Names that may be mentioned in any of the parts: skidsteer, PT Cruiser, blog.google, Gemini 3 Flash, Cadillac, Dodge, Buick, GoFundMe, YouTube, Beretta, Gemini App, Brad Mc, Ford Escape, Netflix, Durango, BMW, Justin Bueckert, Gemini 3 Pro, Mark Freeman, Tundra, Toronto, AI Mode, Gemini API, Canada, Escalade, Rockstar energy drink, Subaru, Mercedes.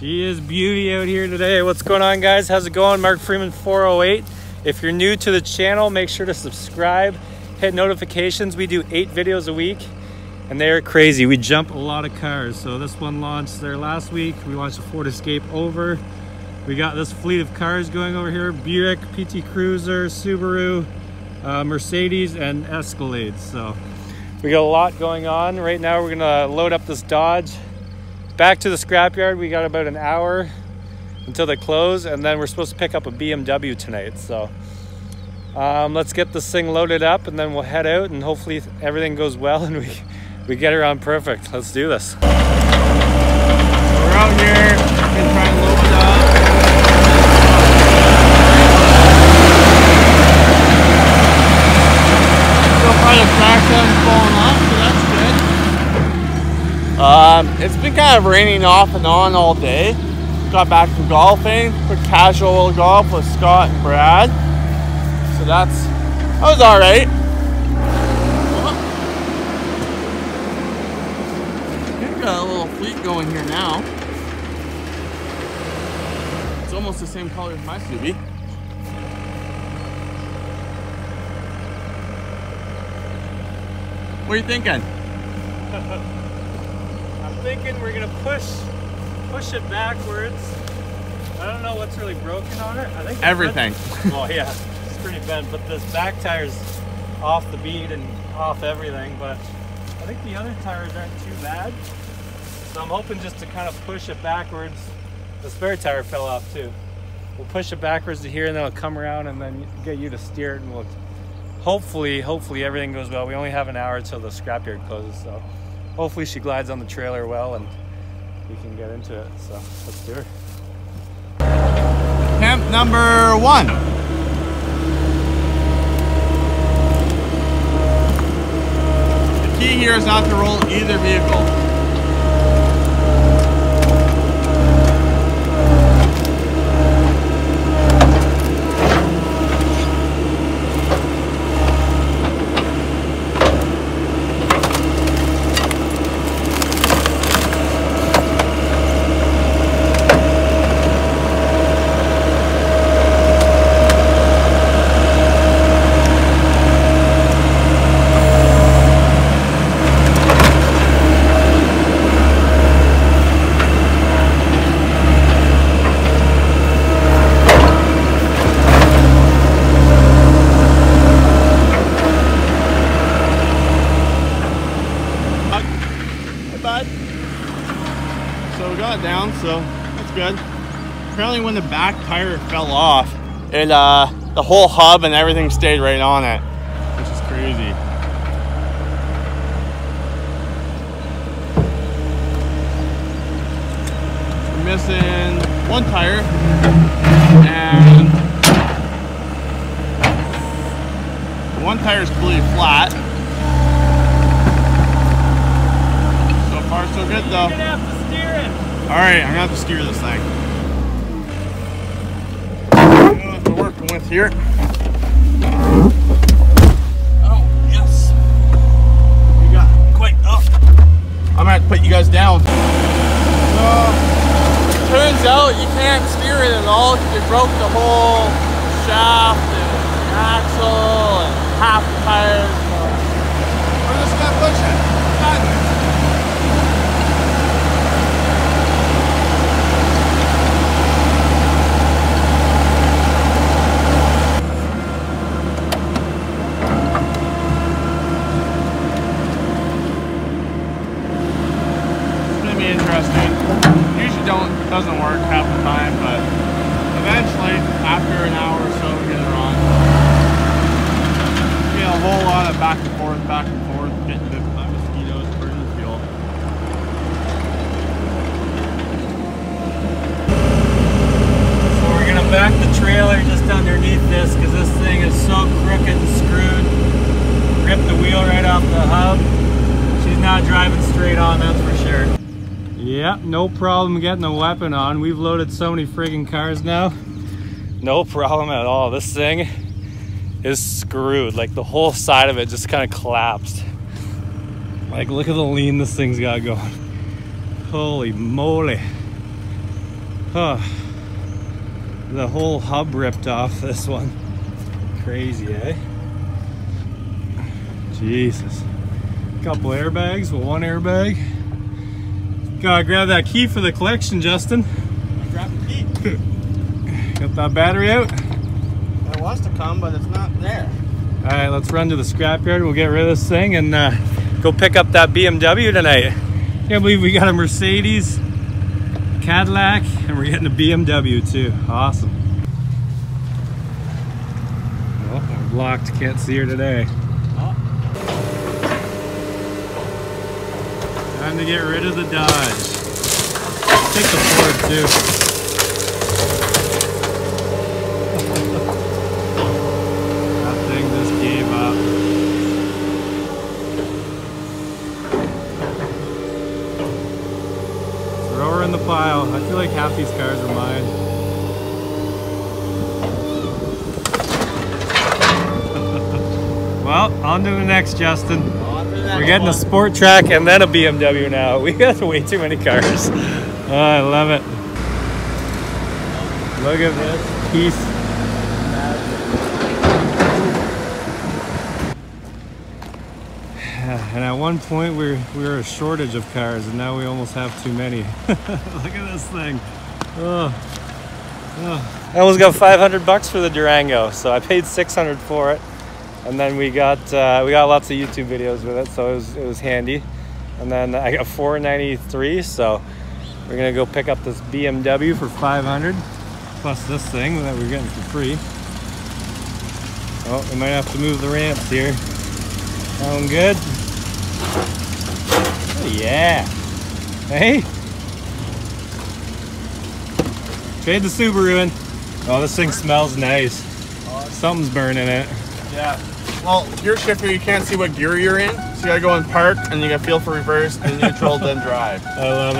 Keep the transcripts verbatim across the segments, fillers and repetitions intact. She is beauty out here today. What's going on, guys? How's it going? Mark Freeman four oh eight. If you're new to the channel, make sure to subscribe, hit notifications. We do eight videos a week and they are crazy. We jump a lot of cars. So this one launched there last week. We launched a Ford Escape over. We got this fleet of cars going over here: Buick, P T Cruiser, Subaru, uh, Mercedes, and Escalade. So we got a lot going on. Right now we're gonna load up this Dodge. Back to the scrapyard, we got about an hour until they close, and then we're supposed to pick up a B M W tonight. So um, let's get this thing loaded up and then we'll head out, and hopefully everything goes well and we, we get her on perfect. Let's do this. We're out here and trying to load it up. Um, it's been kind of raining off and on all day. Got back from golfing, for casual golf with Scott and Brad. So that's, that was all right. I think I got a little fleet going here now. It's almost the same color as my Subi. What are you thinking? Thinking we're gonna push push it backwards. I don't know what's really broken on it. I think everything. Oh yeah, it's pretty bent, but this back tire's off the bead and off everything, but I think the other tires aren't too bad. So I'm hoping just to kind of push it backwards. The spare tire fell off too. We'll push it backwards to here and then it'll come around and then get you to steer it, and we'll hopefully, hopefully everything goes well. We only have an hour till the scrapyard closes, so hopefully she glides on the trailer well and we can get into it. So let's do her. Camp number one. The key here is not to roll either vehicle. So that's good. Apparently when the back tire fell off, it uh the whole hub and everything stayed right on it, which is crazy. We're missing one tire and one tire is completely flat. So far so good though. You're gonna have to steer it. All right, I'm gonna have to steer this thing. That's what we're working with here. Oh, yes. You got quite up. I'm gonna have to put you guys down. So, it turns out you can't steer it at all because you broke the whole shaft and the axle and half the tires. We're just gonna push it. Done. Doesn't work half the time, but eventually, after an hour or so, we get her on. We get a whole lot of back and forth, back and forth, getting bit by mosquitoes, burning fuel. So we're gonna back the trailer just underneath this because this thing is so crooked and screwed. Ripped the wheel right off the hub. She's not driving straight on, that's for sure. Yep, no problem getting the weapon on. We've loaded so many friggin' cars now. No problem at all. This thing is screwed. Like the whole side of it just kind of collapsed. Like look at the lean this thing's got going. Holy moly. Huh. The whole hub ripped off this one. Crazy, eh? Jesus. Couple airbags, well, one airbag. Gotta grab that key for the collection, Justin. I grabbed the key. Got that battery out. It wants to come, but it's not there. All right, let's run to the scrapyard. We'll get rid of this thing and uh, go pick up that B M W tonight. Can't believe we got a Mercedes, Cadillac, and we're getting a B M W too. Awesome. Well, I'm blocked. Can't see her today. Oh. Time to get rid of the Dodge. Take the Ford too. In the pile. I feel like half these cars are mine. Well, on to the next, Justin. We're getting a sport track and then a B M W now. We got way too many cars. Oh, I love it. Look at this piece. And at one point we were, we were a shortage of cars, and now we almost have too many. Look at this thing. Oh. Oh. I almost got five hundred bucks for the Durango, so I paid six hundred for it, and then we got uh, we got lots of YouTube videos with it, so it was it was handy. And then I got four ninety-three, so we're gonna go pick up this B M W for five hundred plus this thing that we're getting for free. Oh, we might have to move the ramps here. Sound good? Oh, yeah. Hey? Trade the Subaru in. Oh, this thing smells nice. Something's burning it. Yeah. Well, gear shifter, you can't see what gear you're in, so you gotta go in park, and you gotta feel for reverse, and neutral, then drive. I love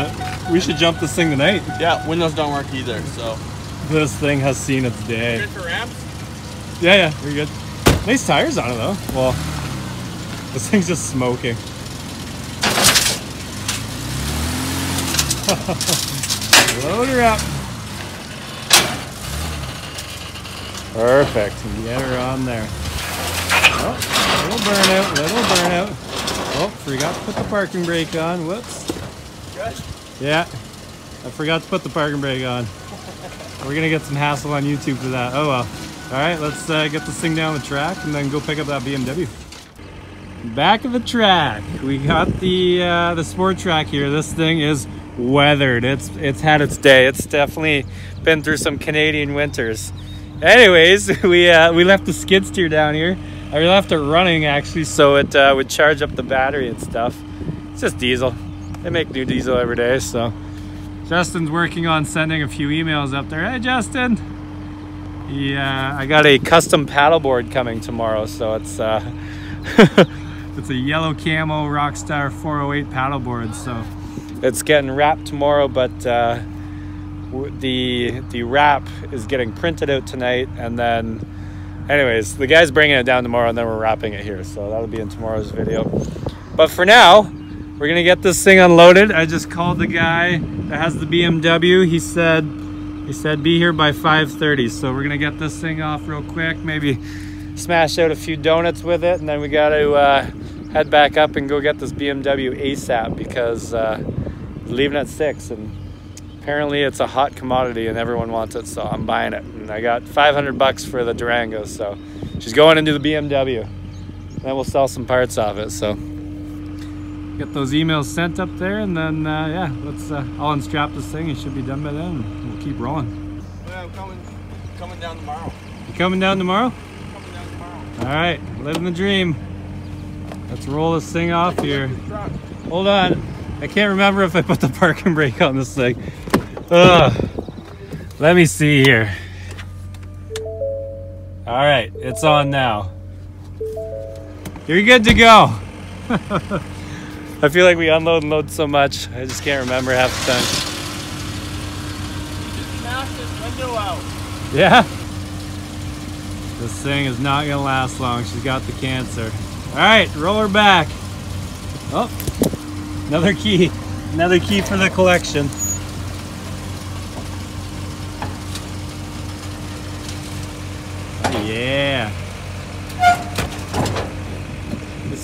it. We should jump this thing tonight. Yeah, windows don't work either, so. This thing has seen its day. Good for ramps? Yeah, yeah, we're good. Nice tires on it, though. Well, this thing's just smoking. Load her up. Perfect. Get her on there. Oh, little burnout, little burnout. Oh, forgot to put the parking brake on. Whoops. Good? Yeah. I forgot to put the parking brake on. We're going to get some hassle on YouTube for that. Oh, well. All right, let's uh, get this thing down the track and then go pick up that B M W. Back of the track. We got the uh, the sport track here. This thing is weathered. It's it's had its day. It's definitely been through some Canadian winters. Anyways, we uh, we left the skid steer down here. We left it running actually, so it uh, would charge up the battery and stuff. It's just diesel. They make new diesel every day. So Justin's working on sending a few emails up there. Hey, Justin. Yeah, I got a custom paddleboard coming tomorrow, so it's uh, it's a yellow camo Rockstar four oh eight paddleboard, so. It's getting wrapped tomorrow, but uh, the the wrap is getting printed out tonight, and then, anyways, the guy's bringing it down tomorrow, and then we're wrapping it here, so that'll be in tomorrow's video. But for now, we're gonna get this thing unloaded. I just called the guy that has the B M W. He said he said be here by five thirty, so we're gonna get this thing off real quick, maybe smash out a few donuts with it, and then we got to uh, head back up and go get this B M W ASAP, because uh, leaving at six, and apparently it's a hot commodity and everyone wants it, so I'm buying it. And I got five hundred bucks for the Durango, so she's going into the B M W. Then we'll sell some parts off it, so get those emails sent up there, and then uh, yeah, let's uh, I'll unstrap this thing. It should be done by then. And we'll keep rolling. Yeah, I'm coming, coming down tomorrow. You coming down tomorrow? Coming down tomorrow. All right, living the dream. Let's roll this thing off here. Hold on. I can't remember if I put the parking brake on this thing. Ugh. Let me see here. All right, it's on now. You're good to go. I feel like we unload and load so much. I just can't remember half the time. You just smashed this window out. Yeah? This thing is not gonna last long. She's got the cancer. All right, roll her back. Oh. Another key, another key for the collection.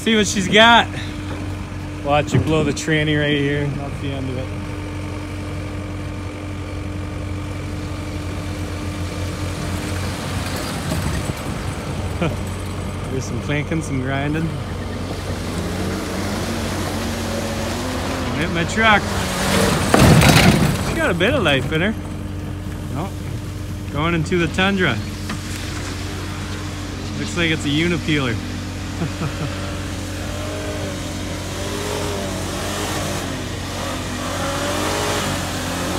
see what she's got. Watch you blow the tranny right here. That's the end of it. There's some clanking, some grinding. Hit my truck. She got a bit of life in her. Nope. Going into the Tundra. Looks like it's a unipeeler.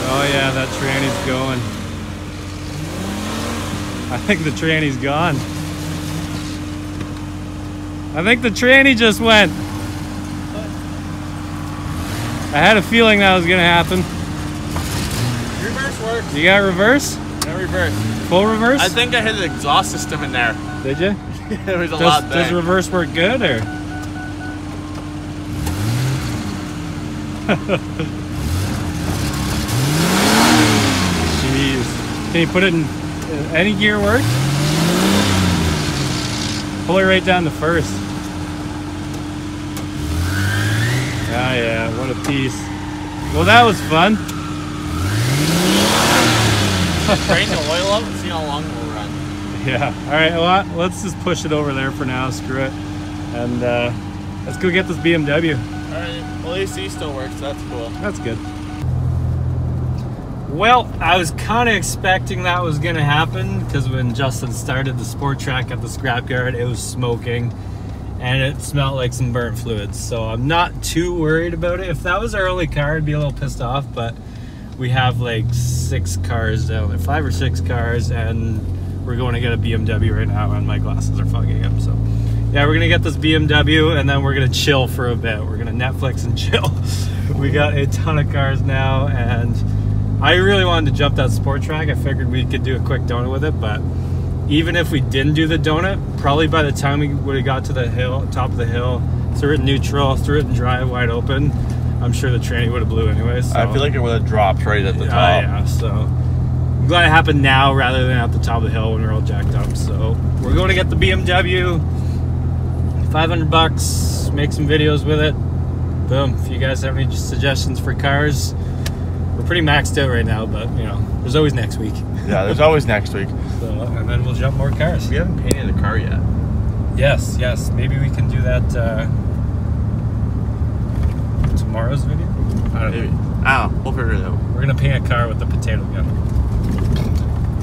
Oh yeah, that tranny's going. I think the tranny's gone. I think the tranny just went. I had a feeling that was gonna happen. Reverse works. You got reverse? No reverse. Full reverse? I think I hit an exhaust system in there. Did you? There was a does, lot there. Does reverse work good or? Jeez. Can you put it in any gear work? Pull it right down to first. Ah, yeah, what a piece. Well, that was fun. Drain the oil up and see how long we'll run. Yeah, all right, well, let's just push it over there for now, screw it. And uh, let's go get this B M W. All right, well, A C still works, that's cool. That's good. Well, I was kind of expecting that was gonna happen because when Justin started the sport track at the scrapyard, it was smoking. And it smelled like some burnt fluids, so I'm not too worried about it. If that was our only car, I'd be a little pissed off, but we have like six cars down there, five or six cars, and we're going to get a B M W right now, and my glasses are fogging up, so. Yeah, we're gonna get this B M W, and then we're gonna chill for a bit. We're gonna Netflix and chill. We got a ton of cars now, and I really wanted to jump that sport track. I figured we could do a quick donut with it, but even if we didn't do the donut, probably by the time we would have got to the hill, top of the hill, threw it in neutral, threw it in drive, wide open, I'm sure the tranny would have blew anyways. So. I feel like it would have dropped right at the yeah, top. Yeah, so I'm glad it happened now rather than at the top of the hill when we're all jacked up. So we're going to get the B M W, five hundred bucks, make some videos with it. Boom. If you guys have any suggestions for cars, we're pretty maxed out right now, but you know, there's always next week. Yeah, there's always next week. So, and then we'll jump more cars. We haven't painted a car yet. Yes, yes. Maybe we can do that uh, tomorrow's video? I don't Maybe. know. I don't know. We'll figure it out. We're going to paint a car with the potato gun.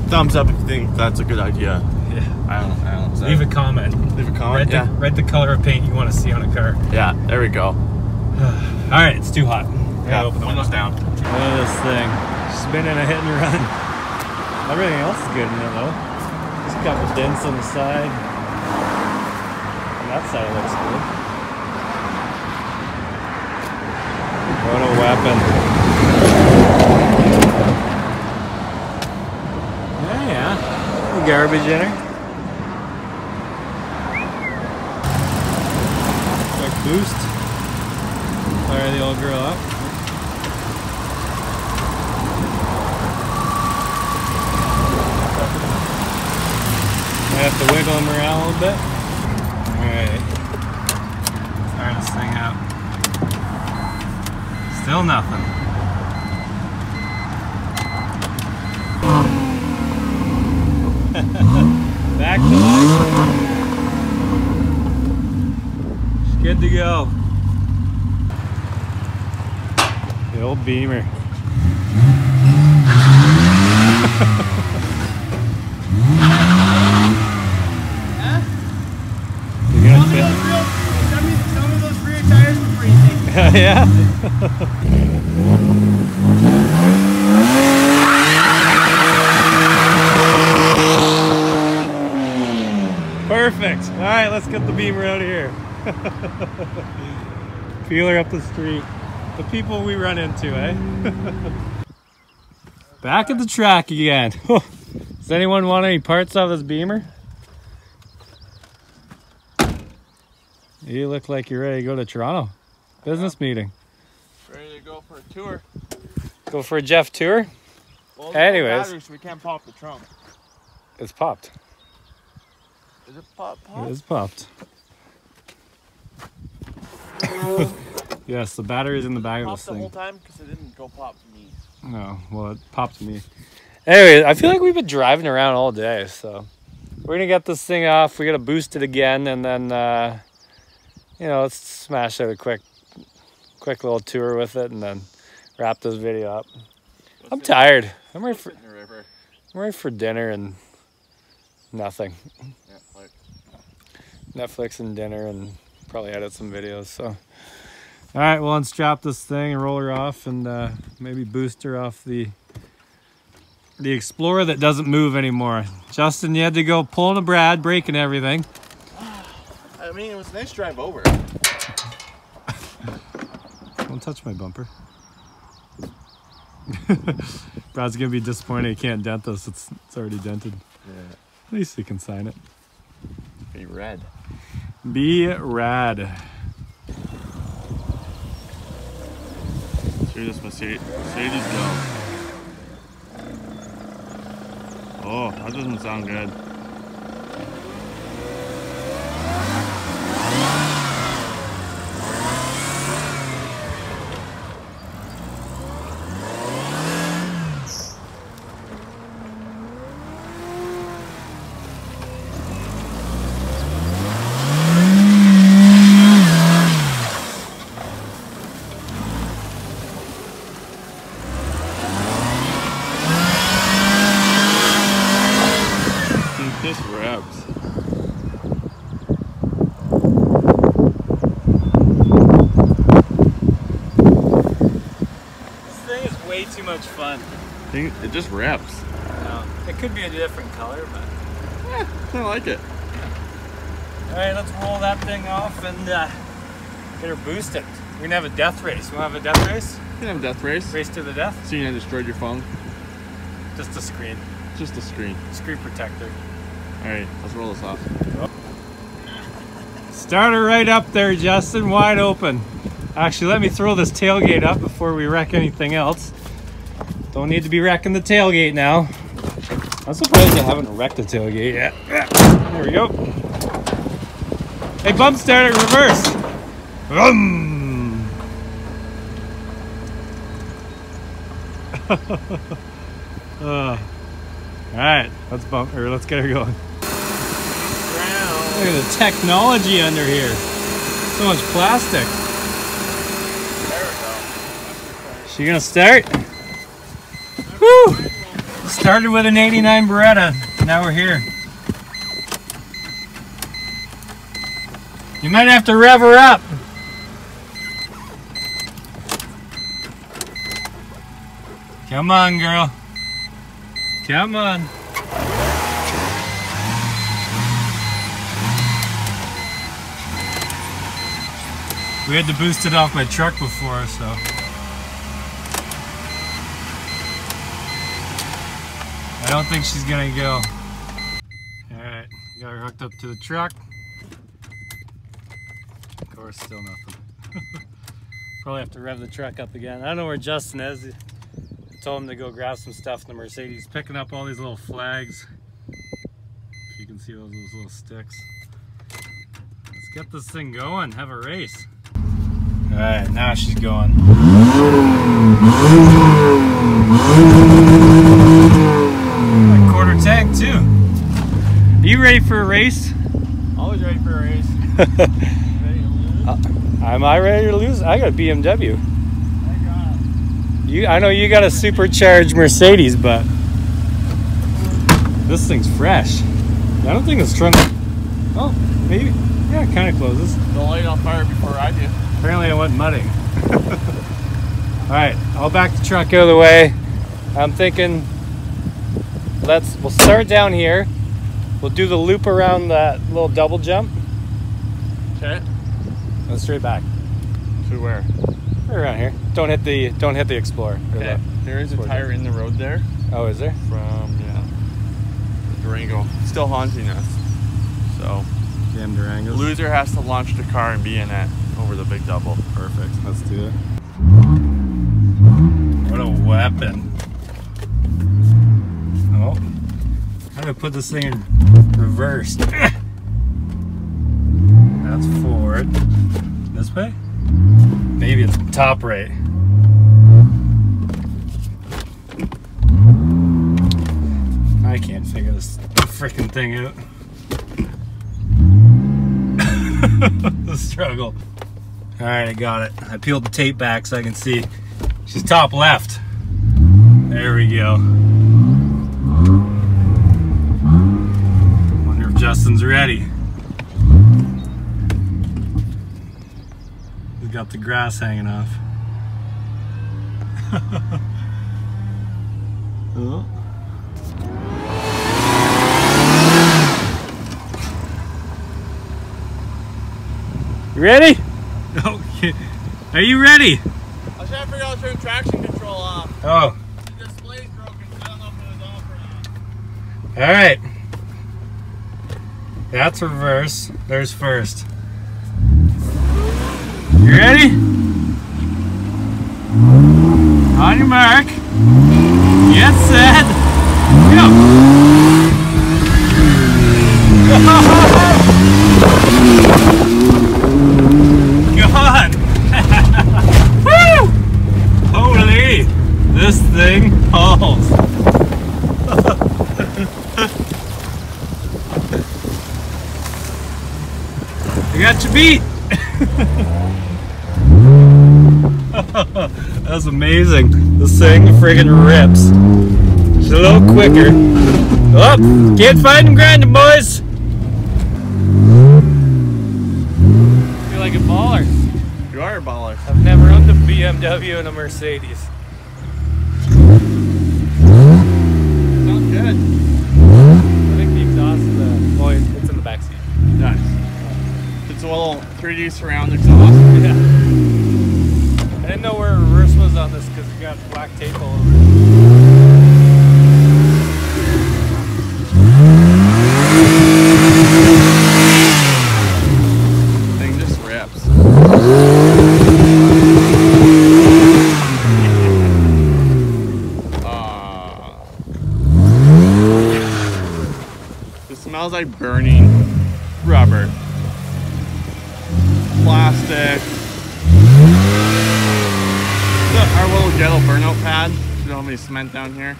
Thumbs up if you think that's a good idea. Yeah. I don't know. I don't know. Leave a comment. Leave a comment, write yeah. The, write the color of paint you want to see on a car. Yeah, there we go. All right, it's too hot. Yeah, open the windows down. Look at this thing. Spinning a hit and run. Everything else is good in there though. There's a couple dents on the side. And that side looks good. What a weapon. Yeah, yeah. The garbage in her. Quick boost. Fire the old girl up. I have to wiggle them around a little bit. Alright. Start this thing out. Still nothing. Back to life. It's good to go. The old Beamer. Yeah. Perfect. All right, let's get the Beamer out of here. Peeler up the street. The people we run into, eh? Back at the track again. Does anyone want any parts of this Beamer? You look like you're ready to go to Toronto. Business meeting. Ready to go for a tour. Go for a Jeff tour? Well, anyways. Battery, so we can't pop the trunk. It's popped. Is it pop, popped? It is popped. Yes, the battery's in the back of this thing. It popped the whole time because it didn't go pop to me. No, well, it popped to me. Anyway, I feel like we've been driving around all day, so we're gonna get this thing off. We gotta boost it again, and then uh, you know, let's smash out a quick, quick little tour with it, and then wrap this video up. What's I'm tired. I'm ready for in the river. I'm ready for dinner and nothing. Netflix. Netflix and dinner, and probably edit some videos. So. All right, well, let's drop this thing and roll her off and uh, maybe boost her off the the Explorer that doesn't move anymore. Justin, you had to go pulling a Brad, breaking everything. I mean, it was a nice drive over. Don't touch my bumper. Brad's gonna be disappointed he can't dent this. It's, it's already dented. Yeah. At least he can sign it. Be rad. Be rad. Through this Mercedes go. Oh, that doesn't sound good. It just wraps. No, it could be a different color, but eh, I like it. Yeah. All right, let's roll that thing off and uh, get her boosted. We're gonna have a death race. You wanna have a death race? You can have a death race. Race to the death. So you didn't destroy your phone? Just a screen. Just a screen. Screen protector. All right, let's roll this off. Oh. Start her right up there, Justin. Wide open. Actually, let me throw this tailgate up before we wreck anything else. Don't need to be wrecking the tailgate now. I'm surprised you haven't wrecked the tailgate yet. There we go. Hey, bump start at reverse. Vroom. uh, all right, let's bump her. Let's get her going. Wow. Look at the technology under here. So much plastic. There we go. She gonna start? Woo! Started with an eighty-nine Beretta. Now we're here. You might have to rev her up. Come on, girl. Come on. We had to boost it off my truck before, so. I don't think she's gonna go. Alright, got her hooked up to the truck. Of course, still nothing. Probably have to rev the truck up again. I don't know where Justin is. I told him to go grab some stuff in the Mercedes. Picking up all these little flags. If you can see those, those little sticks. Let's get this thing going, have a race. Alright, now she's going. Quarter tank too. Are you ready for a race? Always ready for a race. Ready to lose? Uh, am I ready to lose? I got a B M W. I got it. You, I know you got a supercharged Mercedes, but this thing's fresh. I don't think it's trying to. Oh, maybe. Yeah, it kind of closes. Don't light it on fire before I do. Apparently, I went mudding. All right, I'll back the truck out of the way. I'm thinking. Let's, we'll start down here. We'll do the loop around that little double jump. Okay. And straight back. To where? Right around here. Don't hit the, don't hit the Explorer. Okay. The, there is a tire in the road there. Oh, is there? From, yeah. Durango. Still haunting us. So. Damn Durango. Loser has to launch the car and be in it over the big double. Perfect. Let's do it. What a weapon. Oh, I'm gonna put this thing in reverse. That's forward. This way? Maybe it's top right. I can't figure this freaking thing out. The struggle. All right, I got it. I peeled the tape back so I can see. She's top left. There we go. Wonder if Justin's ready. He's got the grass hanging off. Oh. You ready? Okay. Are you ready? I was trying to figure out how to turn traction control off. Oh. The display's broken, so I don't know if it was off or not. Alright. That's reverse. There's first. You ready? On your mark. Get set. Go. God! Woo! Holy! This thing hauls. I got you beat! That was amazing. This thing friggin' rips. It's a little quicker. Oh! Can't fight and grind, boys! Like a baller. You are a baller. I've never owned a B M W and a Mercedes. Sounds good. I think the exhaust is uh, well, it's in the back seat. Nice. It's a little three D surround exhaust. Yeah. I didn't know where reverse was on this because it got black tape all over it. Smells like burning rubber, plastic. Look, our little yellow burnout pad. We don't have any cement down here.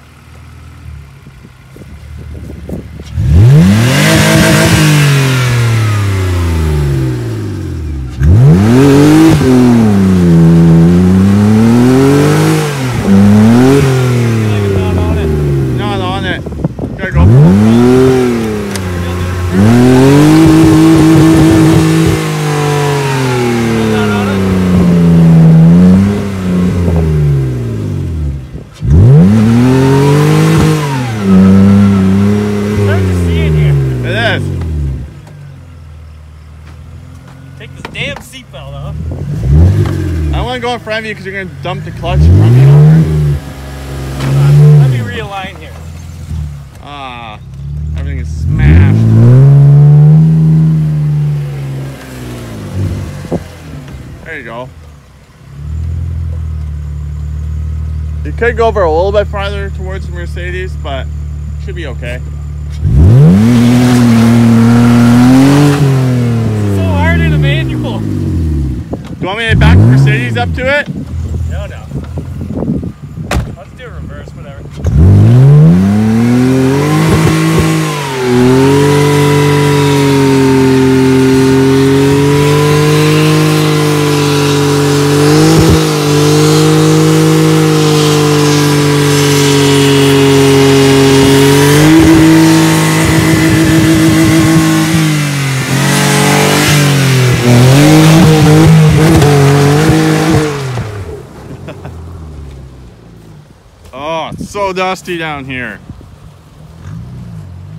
Front of you because you're going to dump the clutch from me over. Let me realign here. Ah, everything is smashed. There you go. You could go over a little bit farther towards the Mercedes, but it should be okay. It's so hard in a manual. Do you want me to back the Mercedes up to it? No, no. Let's do reverse, whatever. Dusty down here.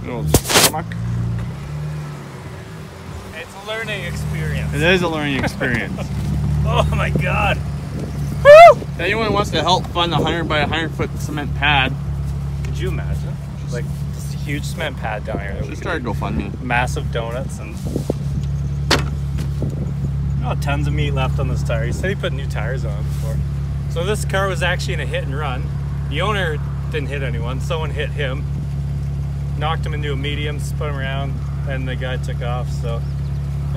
Good old stomach. It's a learning experience. It is a learning experience. Oh my god. Woo! If anyone wants to help fund a one hundred by one hundred foot cement pad. Could you imagine? Just, like, just a huge cement pad down here. Just start GoFundMe. Massive donuts and. Oh, tons of meat left on this tire. He said he put new tires on before. So this car was actually in a hit and run. The owner didn't hit anyone, someone hit him, knocked him into a medium, spun him around, and the guy took off. So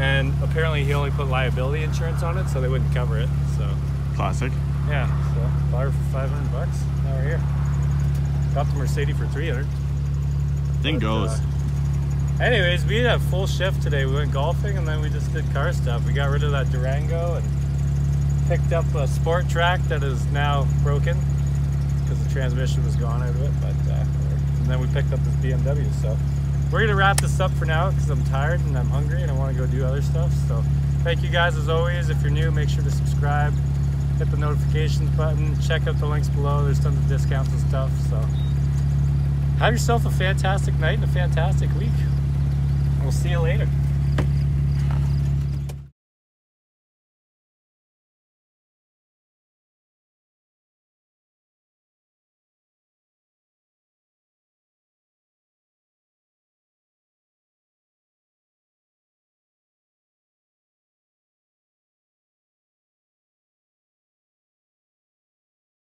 and apparently he only put liability insurance on it, so they wouldn't cover it. So classic. Yeah, so buyer for five hundred bucks. Now we're here. Got the Mercedes for three hundred. Thing goes. Uh, anyways, we had a full shift today. We went golfing and then we just did car stuff. We got rid of that Durango and picked up a sport track that is now broken because the transmission was gone out of it. But uh, and then we picked up this B M W. So we're gonna wrap this up for now because I'm tired and I'm hungry and I want to go do other stuff. So thank you guys as always. If you're new, make sure to subscribe. Hit the notifications button, check out the links below. There's tons of discounts and stuff. So have yourself a fantastic night and a fantastic week. We'll see you later.